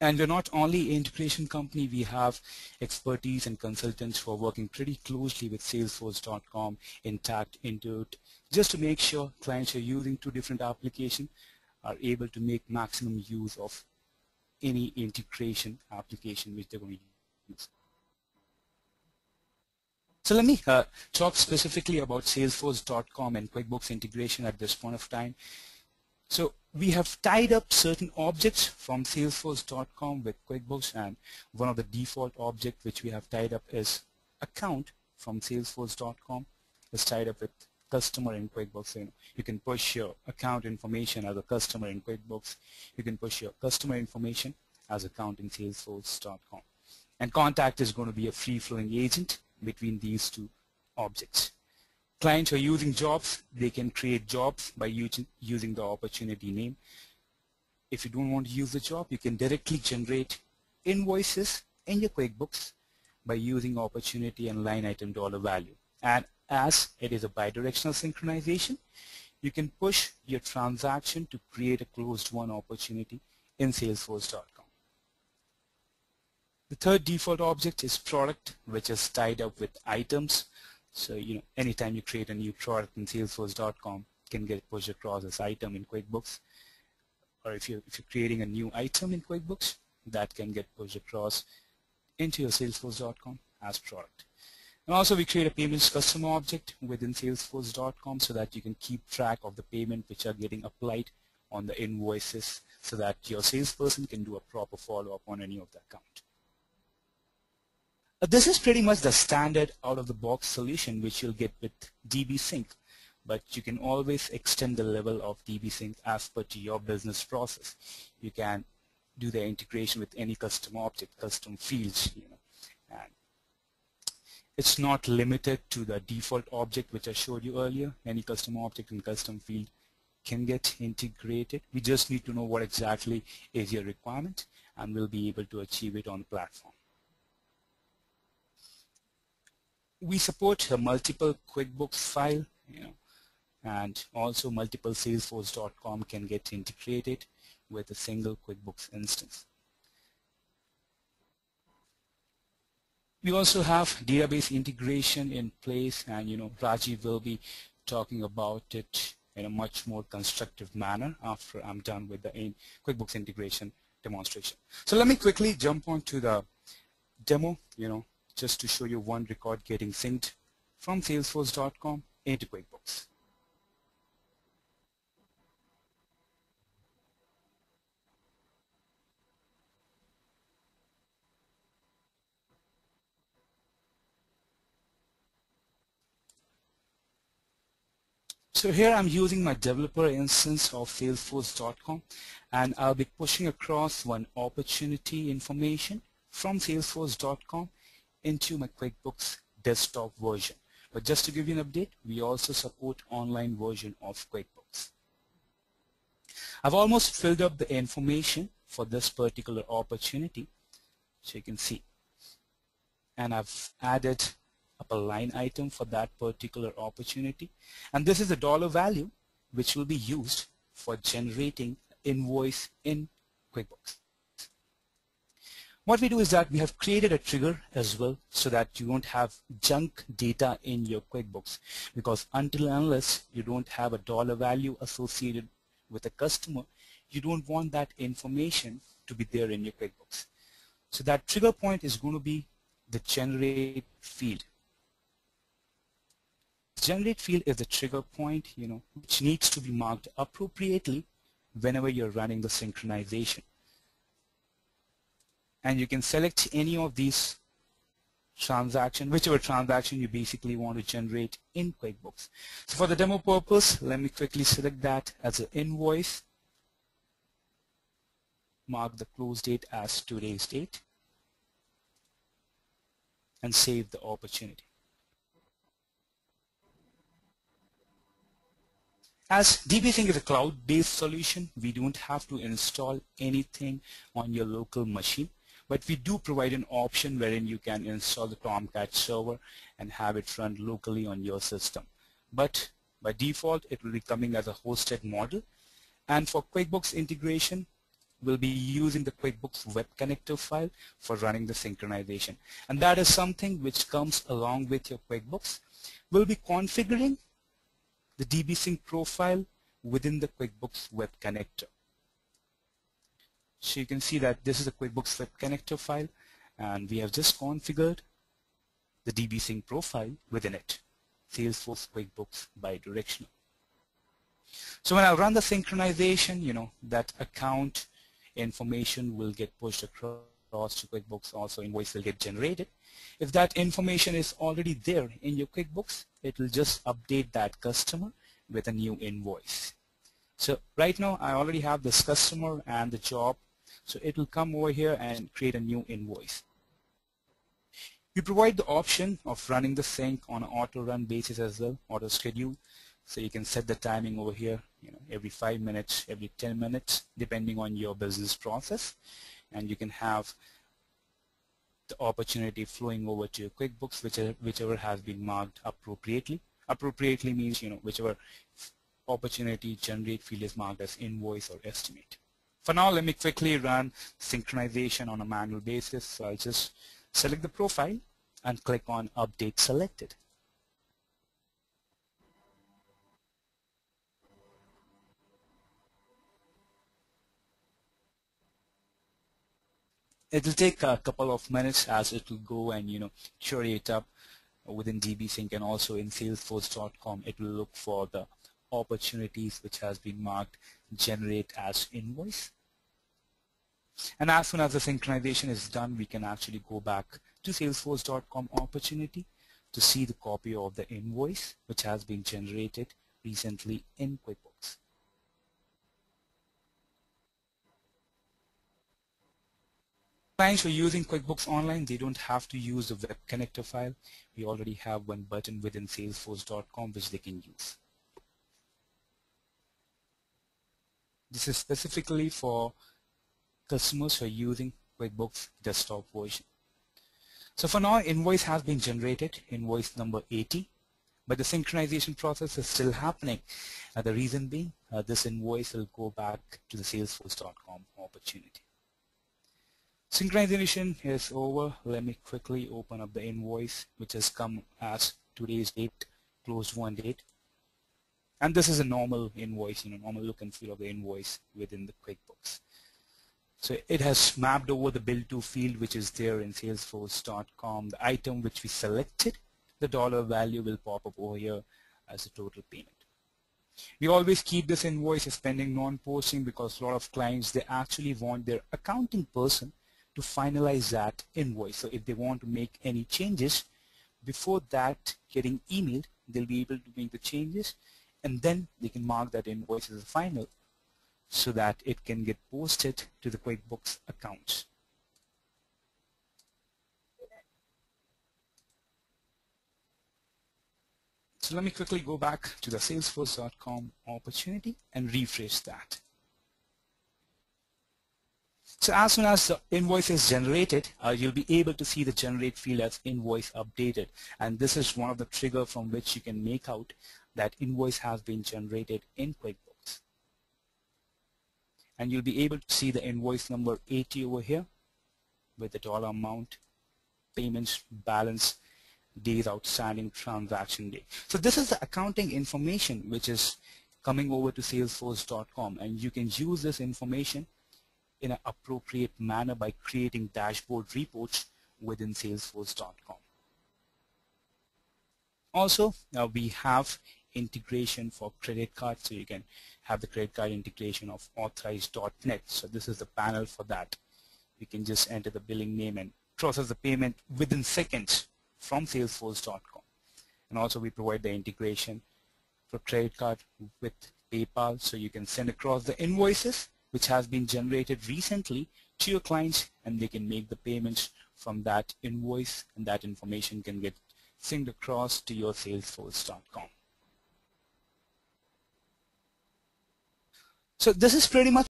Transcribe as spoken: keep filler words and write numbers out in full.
And we're not only an integration company, we have expertise and consultants who are working pretty closely with Salesforce dot com, Intacct, Intuit, just to make sure clients who are using two different applications are able to make maximum use of any integration application which they're going to use. So let me uh, talk specifically about Salesforce dot com and QuickBooks integration at this point of time. So we have tied up certain objects from Salesforce dot com with QuickBooks, and one of the default objects which we have tied up is account from Salesforce dot com is tied up with customer in QuickBooks. So, you know, you can push your account information as a customer in QuickBooks. You can push your customer information as account in Salesforce dot com. And contact is going to be a free-flowing agent between these two objects. Clients who are using jobs, they can create jobs by using, using the opportunity name. If you don't want to use the job, you can directly generate invoices in your QuickBooks by using opportunity and line item dollar value. And as it is a bidirectional synchronization, you can push your transaction to create a closed one opportunity in Salesforce dot com. The third default object is product, which is tied up with items. So, you know, anytime you create a new product in Salesforce dot com, it can get pushed across as item in QuickBooks. Or if you're, if you're creating a new item in QuickBooks, that can get pushed across into your Salesforce dot com as product. And also we create a payments customer object within Salesforce dot com so that you can keep track of the payment which are getting applied on the invoices so that your salesperson can do a proper follow-up on any of the account. This is pretty much the standard out-of-the-box solution which you'll get with D B sync, but you can always extend the level of D B sync as per to your business process. You can do the integration with any custom object, custom fields, you know. And it's not limited to the default object which I showed you earlier. Any custom object and custom field can get integrated. We just need to know what exactly is your requirement, and we'll be able to achieve it on the platform. We support uh, multiple QuickBooks file, you know, and also multiple Salesforce dot com can get integrated with a single QuickBooks instance. We also have database integration in place, and you know, Rajiv will be talking about it in a much more constructive manner after I'm done with the in QuickBooks integration demonstration. So let me quickly jump on to the demo, you know, just to show you one record getting synced from Salesforce dot com into QuickBooks. So here I'm using my developer instance of Salesforce dot com, and I'll be pushing across one opportunity information from Salesforce dot com into my QuickBooks desktop version. But just to give you an update, we also support online version of QuickBooks. I've almost filled up the information for this particular opportunity, so you can see. And I've added up a line item for that particular opportunity. And this is the dollar value which will be used for generating invoice in QuickBooks. What we do is that we have created a trigger as well so that you won't have junk data in your QuickBooks, because until and unless you don't have a dollar value associated with a customer, you don't want that information to be there in your QuickBooks. So that trigger point is going to be the generate field. Generate field is the trigger point, you know, which needs to be marked appropriately whenever you're running the synchronization. And you can select any of these transactions, whichever transaction you basically want to generate in QuickBooks. So for the demo purpose, let me quickly select that as an invoice. Mark the close date as today's date. And save the opportunity. As D B sync is a cloud-based solution, we don't have to install anything on your local machine. But we do provide an option wherein you can install the Tomcat server and have it run locally on your system. But by default, it will be coming as a hosted model. And for QuickBooks integration, will be using the QuickBooks Web Connector file for running the synchronization. And that is something which comes along with your QuickBooks. We'll be configuring the DBSync profile within the QuickBooks Web Connector. So you can see that this is a QuickBooks Web Connector file, and we have just configured the DBSync profile within it. Salesforce QuickBooks bidirectional. So when I run the synchronization, you know, that account information will get pushed across to QuickBooks. Also, invoice will get generated. If that information is already there in your QuickBooks, it will just update that customer with a new invoice. So right now, I already have this customer and the job. So it will come over here and create a new invoice. You provide the option of running the sync on an auto-run basis as well, auto-schedule. So you can set the timing over here, you know, every five minutes, every ten minutes, depending on your business process. And you can have the opportunity flowing over to your QuickBooks, whichever, whichever has been marked appropriately. Appropriately means, you know, whichever opportunity generate field is marked as invoice or estimate. For now, let me quickly run synchronization on a manual basis. So I'll just select the profile and click on Update Selected. It will take a couple of minutes as it will go and, you know, query it up within DBSync, and also in Salesforce dot com it will look for the opportunities which has been marked generate as invoice. And as soon as the synchronization is done, we can actually go back to Salesforce dot com opportunity to see the copy of the invoice which has been generated recently in QuickBooks. Clients who are using QuickBooks Online, they don't have to use the Web Connector file. We already have one button within Salesforce dot com which they can use. This is specifically for customers who are using QuickBooks desktop version. So for now, invoice has been generated, invoice number eighty, but the synchronization process is still happening. Uh, the reason being, uh, this invoice will go back to the Salesforce dot com opportunity. Synchronization is over. Let me quickly open up the invoice which has come as today's date, closed one date. And this is a normal invoice, you know, normal look and feel of the invoice within the QuickBooks. So it has mapped over the bill to field which is there in Salesforce dot com. The item which we selected, the dollar value will pop up over here as a total payment. We always keep this invoice as pending non-posting because a lot of clients, they actually want their accounting person to finalize that invoice. So if they want to make any changes, before that getting emailed, they'll be able to make the changes, and then they can mark that invoice as a final so that it can get posted to the QuickBooks account. So let me quickly go back to the Salesforce dot com opportunity and refresh that. So as soon as the invoice is generated, uh, you'll be able to see the generate field as invoice updated. And this is one of the triggers from which you can make out that invoice has been generated in QuickBooks. And you'll be able to see the invoice number eighty over here with the dollar amount, payments, balance, days outstanding, transaction day. So this is the accounting information which is coming over to Salesforce dot com, and you can use this information in an appropriate manner by creating dashboard reports within Salesforce dot com. Also, now we have integration for credit cards, so you can have the credit card integration of Authorize dot net. So this is the panel for that. You can just enter the billing name and process the payment within seconds from Salesforce dot com. And also we provide the integration for credit card with PayPal, so you can send across the invoices which has been generated recently to your clients, and they can make the payments from that invoice, and that information can get synced across to your Salesforce dot com. So this is pretty much